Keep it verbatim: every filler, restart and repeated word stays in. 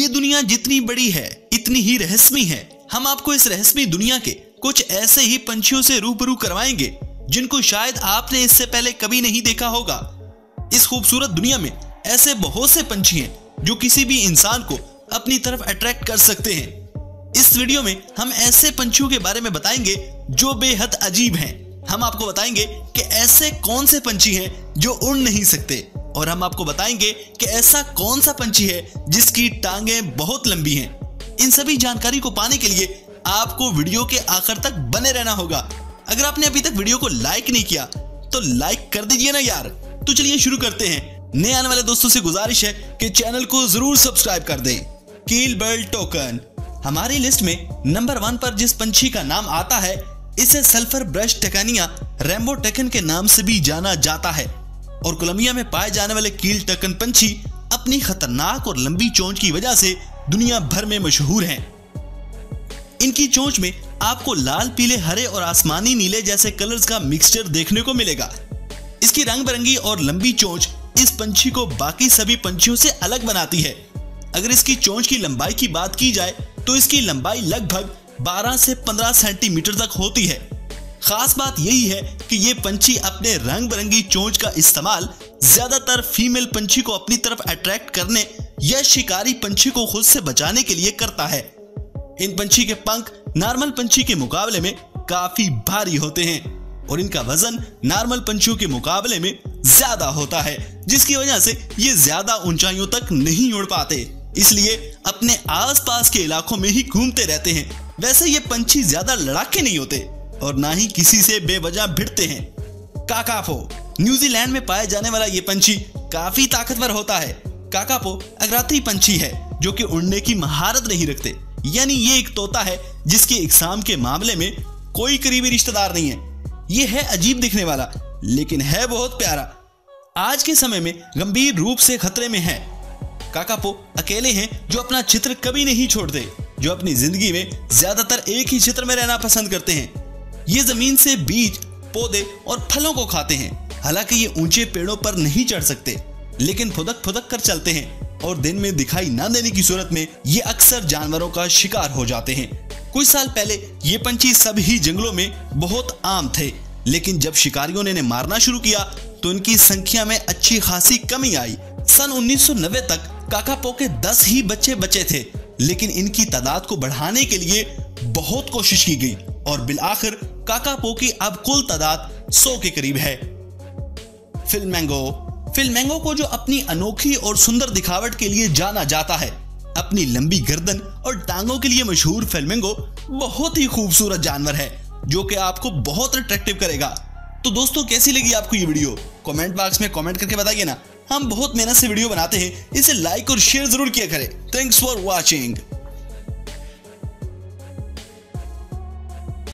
ये दुनिया जितनी बड़ी है इतनी ही रहस्यमयी है। हम आपको इस रहस्यमयी दुनिया के कुछ ऐसे ही पंछियों से रूबरू करवाएंगे जिनको शायद आपने इससे पहले कभी नहीं देखा होगा। इस खूबसूरत दुनिया में ऐसे बहुत से पंछी हैं जो किसी भी इंसान को अपनी तरफ अट्रैक्ट कर सकते हैं। इस वीडियो में हम ऐसे पंछियों के बारे में बताएंगे जो बेहद अजीब हैं। हम आपको बताएंगे कि ऐसे कौन से पंछी हैं जो उड़ नहीं सकते, और हम आपको बताएंगे कि ऐसा कौन सा पंछी है जिसकी टांगें बहुत लंबी हैं। इन सभी जानकारी को पाने के लिए आपको वीडियो के आखिर तक बने रहना होगा। अगर आपने अभी तक वीडियो को लाइक नहीं किया तो लाइक कर दीजिए ना यार। तो चलिए शुरू करते हैं। नए आने वाले दोस्तों से गुजारिश है कि चैनल को जरूर सब्सक्राइब कर दें। कील बर्ड टोकन हमारी लिस्ट में नंबर वन पर जिस पंछी का नाम आता है इसे सल्फर ब्रश टकानिया रेनबो टकन के नाम से भी जाना जाता है, और कोलंबिया में पाए जाने वाले कील टकन पंछी अपनी खतरनाक और लंबी चोंच की वजह से दुनिया भर में मशहूर हैं। इनकी चोंच में आपको लाल, पीले, हरे और आसमानी नीले जैसे कलर्स का मिक्सचर देखने को मिलेगा। इसकी रंग बिरंगी और लंबी चोंच इस पंछी को बाकी सभी पंछियों से अलग बनाती है। अगर इसकी चोंच की लंबाई की बात की जाए तो इसकी लंबाई लगभग बारह से पंद्रह सेंटीमीटर तक होती है। खास बात यही है कि ये पंछी अपने रंग बिरंगी चोंच का इस्तेमाल ज्यादातर फीमेल पंछी को अपनी तरफ अट्रैक्ट करने या शिकारी पंछी को खुद से बचाने के लिए करता है। इन पंछी के पंख नॉर्मल पंछी के मुकाबले में काफी भारी होते हैं और इनका वजन नॉर्मल पंछियों के मुकाबले में ज्यादा होता है, जिसकी वजह से ये ज्यादा ऊंचाइयों तक नहीं उड़ पाते, इसलिए अपने आसपास के इलाकों में ही घूमते रहते हैं। वैसे ये पंछी ज्यादा लड़ाके नहीं होते और ना ही किसी से बेवजह भिड़ते हैं। काकापो न्यूजीलैंड में पाया जाने वाला ये पंछी काफी ताकतवर होता है। काकापो अगरात्री पंछी है जो कि उड़ने की महारत नहीं रखते, यानी ये एक तोता है जिसके इकसाम के मामले में कोई करीबी रिश्तेदार नहीं है। ये है अजीब दिखने वाला लेकिन है बहुत प्यारा। आज के समय में गंभीर रूप से खतरे में है। काकापो अकेले हैं जो अपना चित्र कभी नहीं छोड़ते, जो अपनी जिंदगी में ज्यादातर एक ही चित्र में रहना पसंद करते हैं। ये जमीन से बीज, पौधे और फलों को खाते हैं। हालांकि ये ऊंचे पेड़ों पर नहीं चढ़ सकते लेकिन फुदक फुदक कर चलते हैं, और दिन में दिखाई ना देने की सूरत में ये अक्सर जानवरों का शिकार हो जाते हैं। कुछ साल पहले ये पंछी सभी जंगलों में बहुत आम थे, लेकिन जब शिकारियों ने इन्हें मारना शुरू किया तो इनकी संख्या में अच्छी खासी कमी आई। सन उन्नीस सौ नब्बे तक काकापो के दस ही बच्चे बचे थे, लेकिन इनकी तादाद को बढ़ाने के लिए बहुत कोशिश की गई और बिलआखिर काकापो की अब कुल तादाद सौ के करीब है। फ्लैमिंगो फ्लैमिंगो को जो अपनी अनोखी और सुंदर दिखावट के लिए जाना जाता है, अपनी लंबी गर्दन और टांगों के लिए मशहूर फ्लैमिंगो बहुत ही खूबसूरत जानवर है जो कि आपको बहुत अट्रैक्टिव करेगा। तो दोस्तों, कैसी लगी आपको ये वीडियो? कमेंट बॉक्स में कमेंट करके बताइए ना। हम बहुत मेहनत से वीडियो बनाते हैं, इसे लाइक और शेयर जरूर किया करें। Thanks for watching.